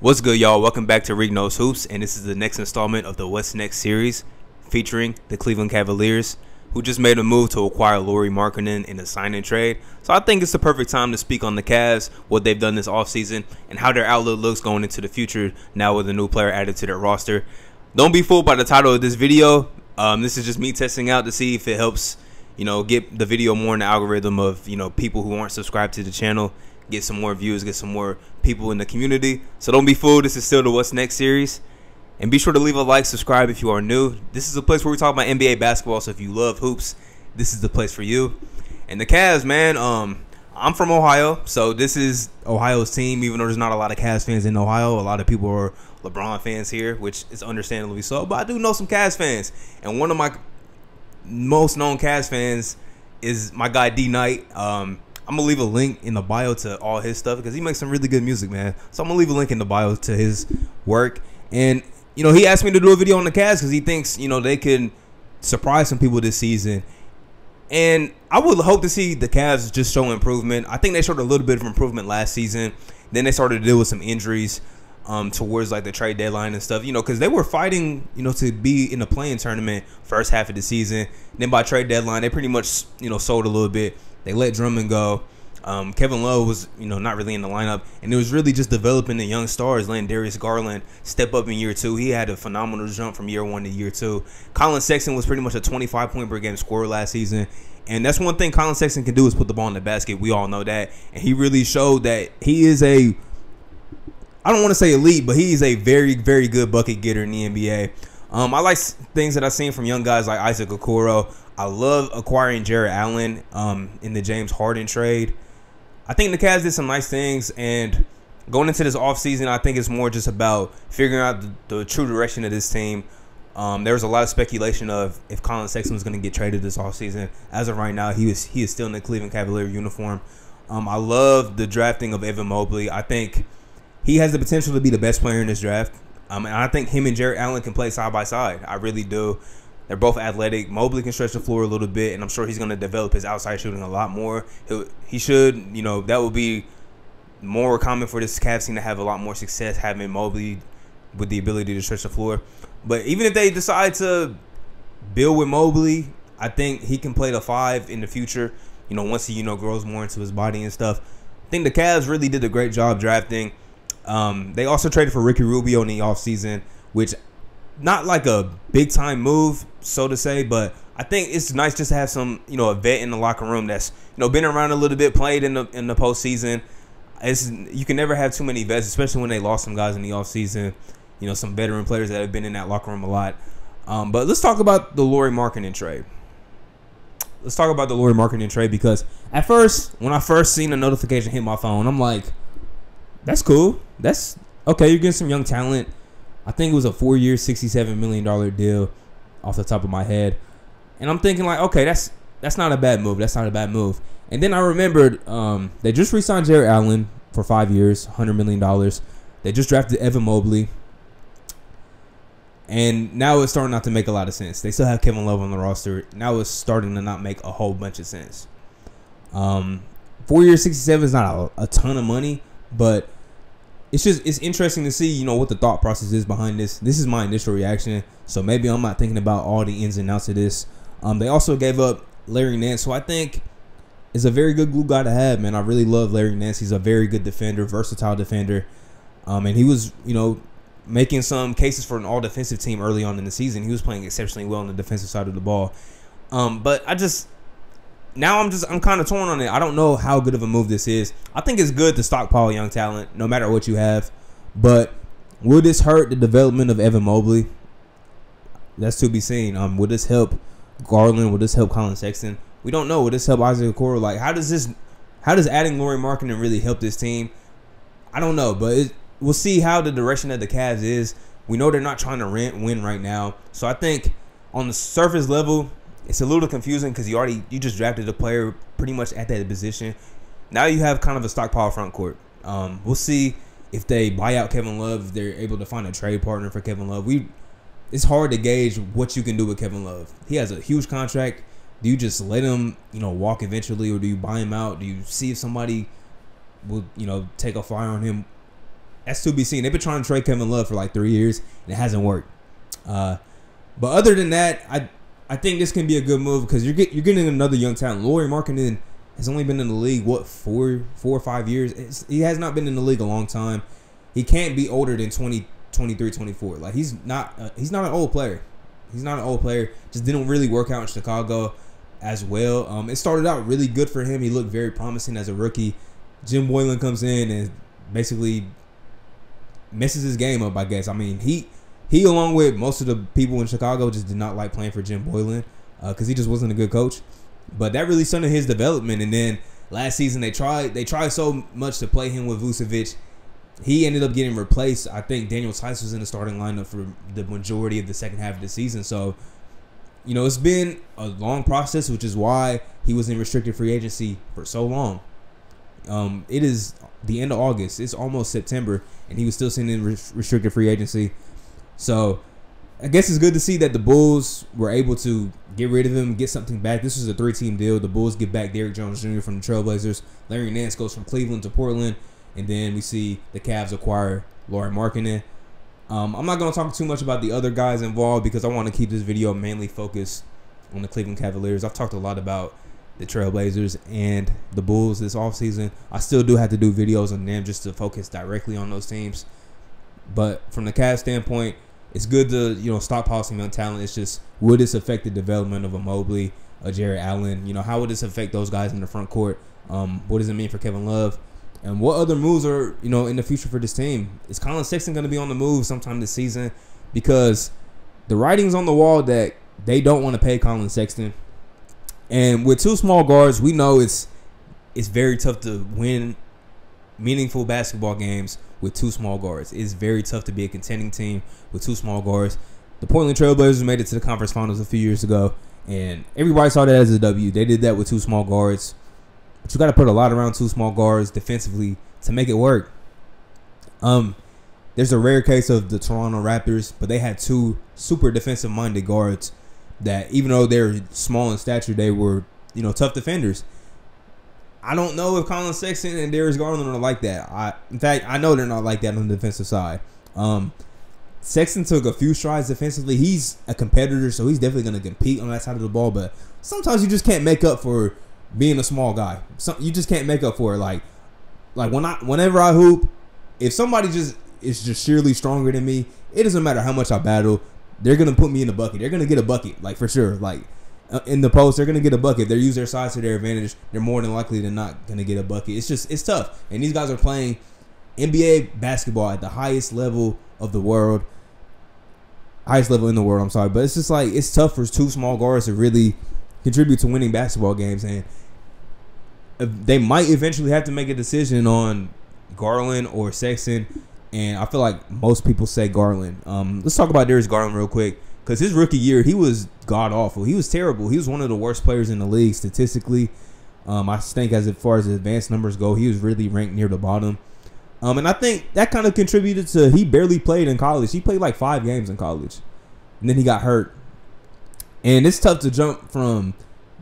What's good, y'all? Welcome back to Rik Knows Hoops, and this is the next installment of the What's Next series featuring the Cleveland Cavaliers, who just made a move to acquire Lauri Markkanen in a sign-and trade. So I think it's the perfect time to speak on the Cavs, what they've done this offseason, and how their outlook looks going into the future now with a new player added to their roster. Don't be fooled by the title of this video. This is just me testing out to see if it helps, you know, get the video more in the algorithm of, you know, people who aren't subscribed to the channel. Get some more views, get some more people in the community. So don't be fooled, this is still the What's Next series. And be sure to leave a like, subscribe if you are new. This is a place where we talk about NBA basketball, so if you love hoops, this is the place for you. And the Cavs, man, I'm from Ohio, so this is Ohio's team, even though there's not a lot of Cavs fans in Ohio. A lot of people are LeBron fans here, which is understandably so, but I do know some Cavs fans. And one of my most known Cavs fans is my guy D Knight. I'm going to leave a link in the bio to all his stuff because he makes some really good music, man. So I'm going to leave a link in the bio to his work. And, you know, he asked me to do a video on the Cavs because he thinks, you know, they can surprise some people this season. And I would hope to see the Cavs just show improvement. I think they showed a little bit of improvement last season. Then they started to deal with some injuries towards, like, the trade deadline and stuff, you know, because they were fighting, you know, to be in the play-in tournament first half of the season. Then by trade deadline, they pretty much, you know, sold a little bit. They let Drummond go. Kevin Love was, you know, not really in the lineup. And it was really just developing the young stars, letting Darius Garland step up in year two. He had a phenomenal jump from year one to year two. Colin Sexton was pretty much a 25-point-per-game scorer last season. And that's one thing Colin Sexton can do is put the ball in the basket. We all know that. And he really showed that he is a, I don't want to say elite, but he is a very, very good bucket getter in the NBA. I like things that I've seen from young guys like Isaac Okoro. I love acquiring Jared Allen in the James Harden trade. I think the Cavs did some nice things, and going into this offseason, I think it's more just about figuring out the true direction of this team. There was a lot of speculation of if Colin Sexton was going to get traded this offseason. As of right now, he is still in the Cleveland Cavalier uniform. I love the drafting of Evan Mobley. I think he has the potential to be the best player in this draft. And I think him and Jared Allen can play side by side. I really do. They're both athletic. Mobley can stretch the floor a little bit, and I'm sure he's going to develop his outside shooting a lot more. He should, you know, that would be more common for this Cavs team to have a lot more success having Mobley with the ability to stretch the floor. But even if they decide to build with Mobley, I think he can play the five in the future, you know, once he, you know, grows more into his body and stuff. I think the Cavs really did a great job drafting. They also traded for Ricky Rubio in the offseason, which not like a big-time move, so to say, but I think it's nice just to have some, you know, a vet in the locker room that's, you know, been around a little bit, played in the postseason. You can never have too many vets, especially when they lost some guys in the offseason, you know, some veteran players that have been in that locker room a lot. But let's talk about the Lauri Markkanen trade. Let's talk about the Lauri Markkanen trade because at first, when I first seen the notification hit my phone, I'm like, that's cool. That's okay. You're getting some young talent. I think it was a 4-year, $67 million deal off the top of my head. And I'm thinking like, okay, that's not a bad move. That's not a bad move. And then I remembered they just re-signed Jared Allen for 5 years, $100 million. They just drafted Evan Mobley. And now it's starting not to make a lot of sense. They still have Kevin Love on the roster. Now it's starting to not make a whole bunch of sense. 4 years, 67 is not a ton of money, but it's just, it's interesting to see, you know, what the thought process is behind this. This is my initial reaction, so maybe I'm not thinking about all the ins and outs of this. They also gave up Larry Nance, who I think is a very good glue guy to have, man. I really love Larry Nance. He's a very good defender, versatile defender. And he was, you know, making some cases for an all-defensive team early on in the season. He was playing exceptionally well on the defensive side of the ball. But I just... now I'm kind of torn on it. I don't know how good of a move this is. I think it's good to stockpile young talent, no matter what you have. But will this hurt the development of Evan Mobley? That's to be seen. Will this help Garland? Will this help Colin Sexton? We don't know. Will this help Isaac Okoro? Like, how does adding Lauri Markkanen really help this team? I don't know, but we'll see how the direction of the Cavs is. We know they're not trying to win right now, so I think on the surface level, it's a little confusing because you just drafted a player pretty much at that position. Now you have kind of a stockpile front court. We'll see if they buy out Kevin Love, if they're able to find a trade partner for Kevin Love. It's hard to gauge what you can do with Kevin Love. He has a huge contract. Do you just let him, you know, walk eventually, or do you buy him out? Do you see if somebody will, you know, take a flyer on him that's to be seen. They've been trying to trade Kevin Love for like 3 years, and it hasn't worked. But other than that, I think this can be a good move because you're getting another young talent. Lauri Markkanen has only been in the league, what, four or five years? He has not been in the league a long time. He can't be older than 20, 23, 24. Like, he's not an old player. He's not an old player. Just didn't really work out in Chicago as well. It started out really good for him. He looked very promising as a rookie. Jim Boylan comes in and basically messes his game up, I guess. I mean, he along with most of the people in Chicago just did not like playing for Jim Boylan because he just wasn't a good coach. But that really stunted his development. And then last season they tried so much to play him with Vucevic. He ended up getting replaced. I think Daniel Tice was in the starting lineup for the majority of the second half of the season. So, you know, it's been a long process, which is why he was in restricted free agency for so long. It is the end of August. It's almost September, and he was still sitting in restricted free agency. So I guess it's good to see that the Bulls were able to get rid of him, get something back. This was a three-team deal. The Bulls get back Derrick Jones Jr. from the Trailblazers. Larry Nance goes from Cleveland to Portland. And then we see the Cavs acquire Lauri Markkanen. I'm not going to talk too much about the other guys involved because I want to keep this video mainly focused on the Cleveland Cavaliers. I've talked a lot about the Trailblazers and the Bulls this offseason. I still do have to do videos on them just to focus directly on those teams. But from the Cavs standpoint, it's good to, you know, stockpile some young talent. It's just, would this affect the development of a Mobley, a Jared Allen? You know, how would this affect those guys in the front court? What does it mean for Kevin Love? And what other moves are, you know, in the future for this team? Is Colin Sexton going to be on the move sometime this season? Because the writing's on the wall that they don't want to pay Colin Sexton. And with two small guards, we know it's very tough to win meaningful basketball games with two small guards. It's very tough to be a contending team with two small guards. The Portland Trailblazers made it to the conference finals a few years ago, and everybody saw that as a W. They did that with two small guards. But you got to put a lot around two small guards defensively to make it work. There's a rare case of the Toronto Raptors, but they had two super defensive-minded guards that, even though they're small in stature, they were, you know, tough defenders. I don't know if Colin Sexton and Darius Garland are like that. In fact, I know they're not like that on the defensive side. Sexton took a few strides defensively. He's a competitor, so he's definitely going to compete on that side of the ball. But sometimes you just can't make up for being a small guy. You just can't make up for it. Like whenever I hoop, if somebody is just sheerly stronger than me, it doesn't matter how much I battle. They're going to put me in the bucket. They're going to get a bucket, like, for sure. Like, in the post, they're going to get a bucket. They use their size to their advantage. They're more than likely than not going to get a bucket. It's just, it's tough. And these guys are playing NBA basketball at the highest level of the world. Highest level in the world, I'm sorry. But it's just like, it's tough for two small guards to really contribute to winning basketball games. And they might eventually have to make a decision on Garland or Sexton. And I feel like most people say Garland. Let's talk about Darius Garland real quick, because his rookie year, he was god-awful. He was terrible. He was one of the worst players in the league statistically. I think as far as advanced numbers go, he was really ranked near the bottom. And I think that kind of contributed to he barely played in college. He played like 5 games in college, and then he got hurt. And it's tough to jump from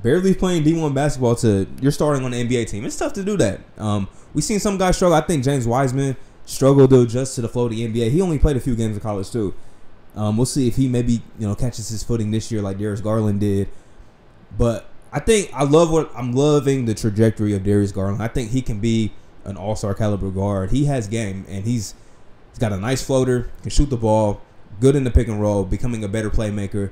barely playing D1 basketball to you're starting on the NBA team. It's tough to do that. We've seen some guys struggle. I think James Wiseman struggled to adjust to the flow of the NBA. He only played a few games in college too. We'll see if he maybe, you know, catches his footing this year like Darius Garland did. But I think I'm loving the trajectory of Darius Garland. I think he can be an all-star caliber guard. He has game, and he's got a nice floater, can shoot the ball, good in the pick and roll, becoming a better playmaker.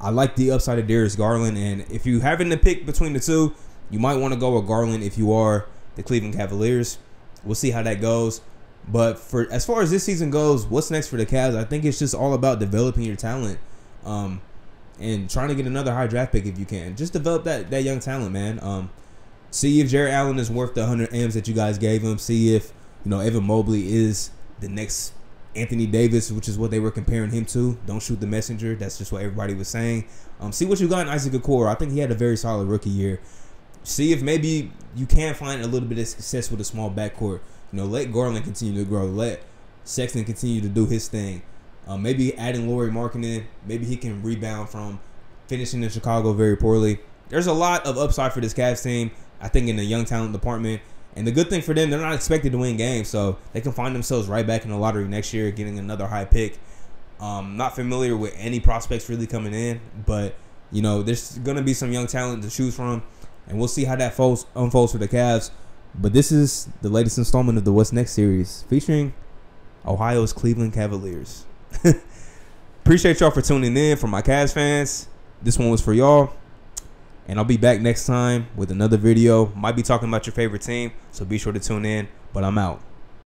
I like the upside of Darius Garland, and if you having to pick between the two, you might want to go with Garland if you are the Cleveland Cavaliers. We'll see how that goes. But for as far as this season goes, what's next for the Cavs? I think it's just all about developing your talent, and trying to get another high draft pick if you can. Just develop that young talent, man. See if Jared Allen is worth the 100 M's that you guys gave him. See if, you know, Evan Mobley is the next Anthony Davis, which is what they were comparing him to. Don't shoot the messenger. That's just what everybody was saying. See what you got in Isaac Okoro. I think he had a very solid rookie year. See if maybe you can find a little bit of success with a small backcourt. You know, let Garland continue to grow. Let Sexton continue to do his thing. Maybe adding Lauri Markkanen, maybe he can rebound from finishing in Chicago very poorly. There's a lot of upside for this Cavs team, I think, in the young talent department. And the good thing for them, they're not expected to win games, so they can find themselves right back in the lottery next year, getting another high pick. Not familiar with any prospects really coming in, but, you know, there's going to be some young talent to choose from, and we'll see how that unfolds for the Cavs. But this is the latest installment of the What's Next series featuring Ohio's Cleveland Cavaliers. Appreciate y'all for tuning in. For my Cavs fans, this one was for y'all. And I'll be back next time with another video. Might be talking about your favorite team, so be sure to tune in. But I'm out.